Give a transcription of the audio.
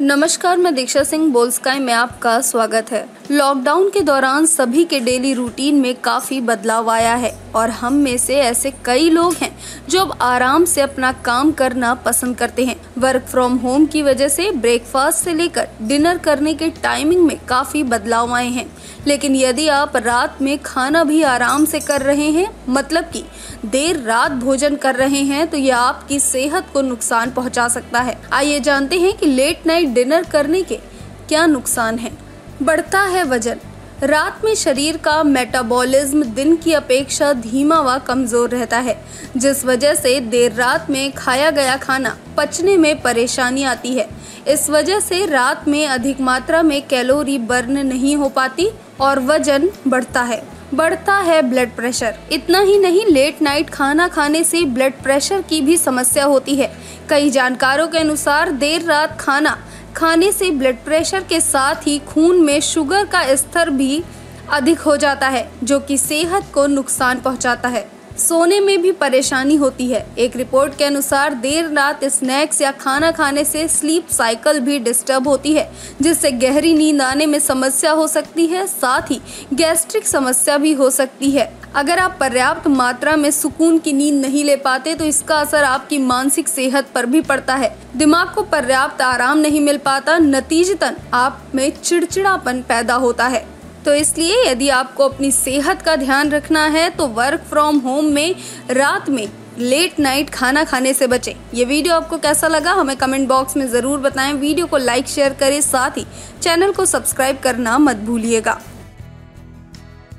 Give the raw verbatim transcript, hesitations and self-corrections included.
नमस्कार, मैं दीक्षा सिंह बोल स्काई में आपका स्वागत है। लॉकडाउन के दौरान सभी के डेली रूटीन में काफ़ी बदलाव आया है और हम में से ऐसे कई लोग हैं जो अब आराम से अपना काम करना पसंद करते हैं। वर्क फ्रॉम होम की वजह से ब्रेकफास्ट से लेकर डिनर करने के टाइमिंग में काफ़ी बदलाव आए हैं, लेकिन यदि आप रात में खाना भी आराम से कर रहे हैं, मतलब कि देर रात भोजन कर रहे हैं, तो यह आपकी सेहत को नुकसान पहुँचा सकता है। आइए जानते हैं कि लेट नाइट डिनर करने के क्या नुकसान हैं। बढ़ता है वजन। रात में शरीर का मेटाबॉलिज्म दिन की अपेक्षा धीमा व कमज़ोर रहता है, जिस वजह से देर रात में खाया गया खाना पचने में परेशानी आती है। इस वजह से रात में अधिक मात्रा में कैलोरी बर्न नहीं हो पाती और वजन बढ़ता है। बढ़ता है ब्लड प्रेशर। इतना ही नहीं, लेट नाइट खाना खाने से ब्लड प्रेशर की भी समस्या होती है। कई जानकारों के अनुसार देर रात खाना खाने से ब्लड प्रेशर के साथ ही खून में शुगर का स्तर भी अधिक हो जाता है, जो कि सेहत को नुकसान पहुंचाता है। सोने में भी परेशानी होती है। एक रिपोर्ट के अनुसार देर रात स्नैक्स या खाना खाने से स्लीप साइकिल भी डिस्टर्ब होती है, जिससे गहरी नींद आने में समस्या हो सकती है। साथ ही गैस्ट्रिक समस्या भी हो सकती है। अगर आप पर्याप्त मात्रा में सुकून की नींद नहीं ले पाते तो इसका असर आपकी मानसिक सेहत पर भी पड़ता है। दिमाग को पर्याप्त आराम नहीं मिल पाता, नतीजतन आप में चिड़चिड़ापन पैदा होता है। तो इसलिए यदि आपको अपनी सेहत का ध्यान रखना है तो वर्क फ्रॉम होम में रात में लेट नाइट खाना खाने से बचें। ये वीडियो आपको कैसा लगा हमें कमेंट बॉक्स में ज़रूर बताएं। वीडियो को लाइक शेयर करें, साथ ही चैनल को सब्सक्राइब करना मत भूलिएगा।